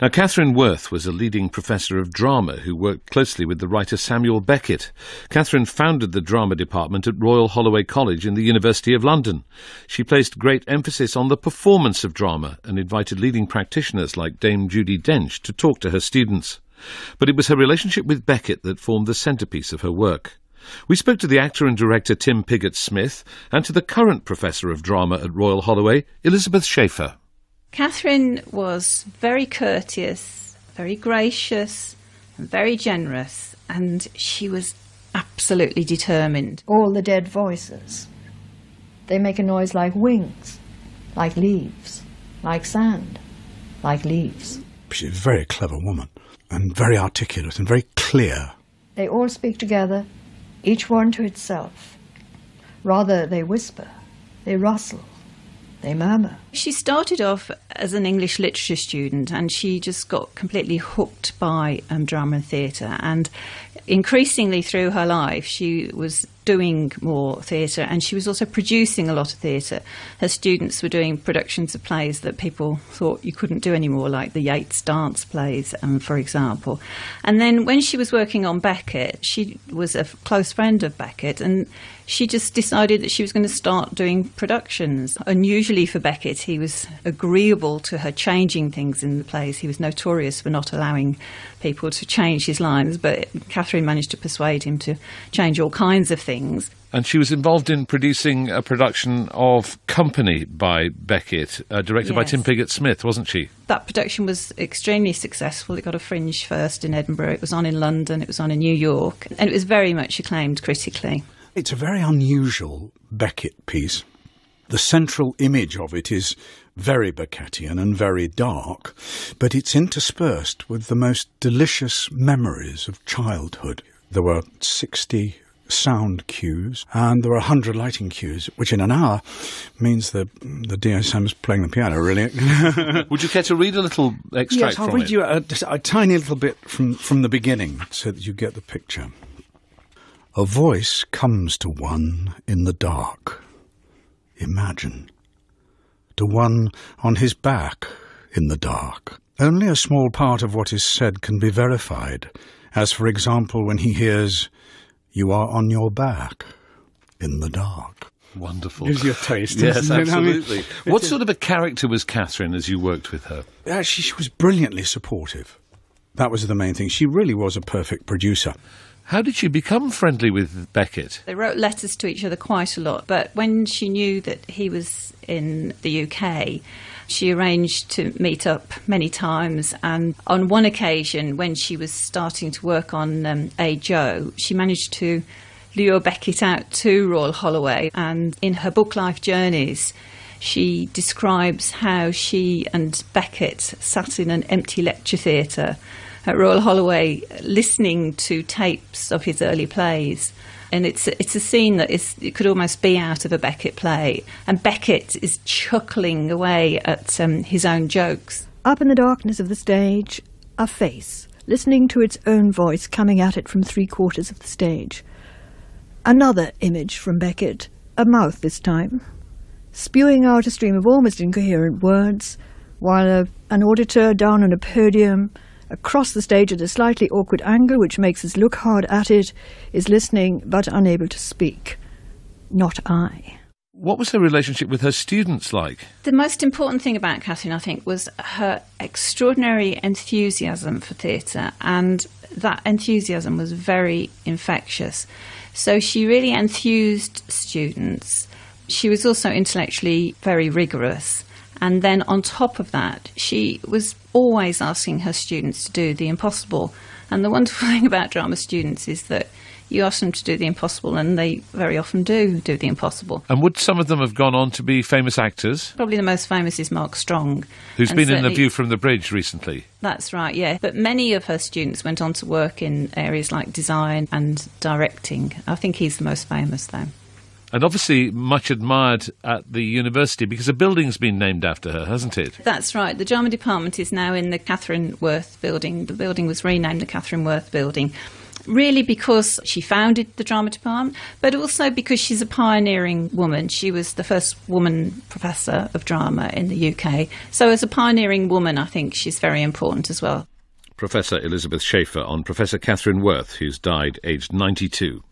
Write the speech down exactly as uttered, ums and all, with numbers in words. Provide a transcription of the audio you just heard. Now, Katharine Worth was a leading professor of drama who worked closely with the writer Samuel Beckett. Katharine founded the drama department at Royal Holloway College in the University of London. She placed great emphasis on the performance of drama and invited leading practitioners like Dame Judi Dench to talk to her students. But it was her relationship with Beckett that formed the centrepiece of her work. We spoke to the actor and director Tim Pigott-Smith and to the current professor of drama at Royal Holloway, Elizabeth Schafer. Katharine was very courteous, very gracious, and very generous, and she was absolutely determined. All the dead voices, they make a noise like wings, like leaves, like sand, like leaves. She was a very clever woman, and very articulate, and very clear. They all speak together, each one to itself. Rather, they whisper, they rustle. They murmur. She started off as an English literature student, and she just got completely hooked by um, drama and theatre, and increasingly through her life she was doing more theatre, and she was also producing a lot of theatre. Her students were doing productions of plays that people thought you couldn't do anymore, like the Yeats dance plays, um, for example. And then when she was working on Beckett, she was a close friend of Beckett, and she just decided that she was going to start doing productions. Unusually for Beckett, he was agreeable to her changing things in the plays. He was notorious for not allowing people to change his lines, but Katharine managed to persuade him to change all kinds of things. And she was involved in producing a production of Company by Beckett, uh, directed yes. by Tim Pigott-Smith, wasn't she? That production was extremely successful. It got a Fringe first in Edinburgh. It was on in London. It was on in New York. And it was very much acclaimed critically. It's a very unusual Beckett piece. The central image of it is very Beckettian and very dark, but it's interspersed with the most delicious memories of childhood. There were sixty sound cues, and there were one hundred lighting cues, which in an hour means the the D S M's playing the piano, really. Would you care to read a little extract from it? Yes, I'll read you a, a tiny little bit from, from the beginning so that you get the picture. A voice comes to one in the dark. Imagine. To one on his back in the dark. Only a small part of what is said can be verified, as, for example, when he hears, "You are on your back in the dark." Wonderful. Gives you a taste. Yes, absolutely. What sort of a character was Katharine as you worked with her? Actually, she was brilliantly supportive. That was the main thing. She really was a perfect producer. How did she become friendly with Beckett? They wrote letters to each other quite a lot, but when she knew that he was in the U K, she arranged to meet up many times, and on one occasion when she was starting to work on um, A. Joe, she managed to lure Beckett out to Royal Holloway, and in her book Life Journeys, she describes how she and Beckett sat in an empty lecture theatre at Royal Holloway listening to tapes of his early plays. And it's it's a scene that is, it could almost be out of a Beckett play. And Beckett is chuckling away at um, his own jokes. Up in the darkness of the stage, a face, listening to its own voice coming at it from three quarters of the stage. Another image from Beckett, a mouth this time, spewing out a stream of almost incoherent words, while a, an auditor down on a podium across the stage at a slightly awkward angle, which makes us look hard at it, is listening but unable to speak. Not I. What was her relationship with her students like? The most important thing about Katharine, I think, was her extraordinary enthusiasm for theatre, and that enthusiasm was very infectious. So she really enthused students. She was also intellectually very rigorous. And then on top of that, she was always asking her students to do the impossible. And the wonderful thing about drama students is that you ask them to do the impossible, and they very often do do the impossible. And would some of them have gone on to be famous actors? Probably the most famous is Mark Strong. Who's been in the View from the Bridge recently. That's right, yeah. But many of her students went on to work in areas like design and directing. I think he's the most famous, though. And obviously much admired at the university, because a building's been named after her, hasn't it? That's right. The drama department is now in the Katharine Worth building. The building was renamed the Katharine Worth building. really because she founded the drama department, but also because she's a pioneering woman. She was the first woman professor of drama in the U K. So as a pioneering woman, I think she's very important as well. Professor Elizabeth Schafer on Professor Katharine Worth, who's died aged ninety-two.